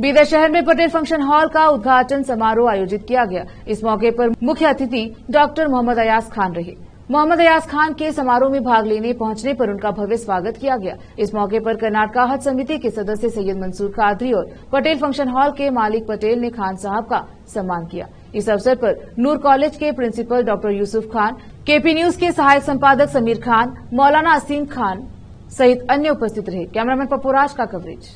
बीदर शहर में Patel function hall का उद्घाटन समारोह आयोजित किया गया। इस मौके पर मुख्य अतिथि डॉक्टर मोहम्मद अयाज खान रहे। मोहम्मद अयाज खान के समारोह में भाग लेने पहुंचने पर उनका भव्य स्वागत किया गया। इस मौके पर कर्नाटका हज समिति के सदस्य सैयद मंसूर कादरी और पटेल फंक्शन हॉल के मालिक पटेल ने खान साहब का सम्मान किया। इस अवसर पर नूर कॉलेज के principal doctor Yusuf Khan, KP news के सहायक संपादक समीर खान, मौलाना असीम खान सहित अन्य उपस्थित रहे। कैमरामैन पप्पूराज का कवरेज।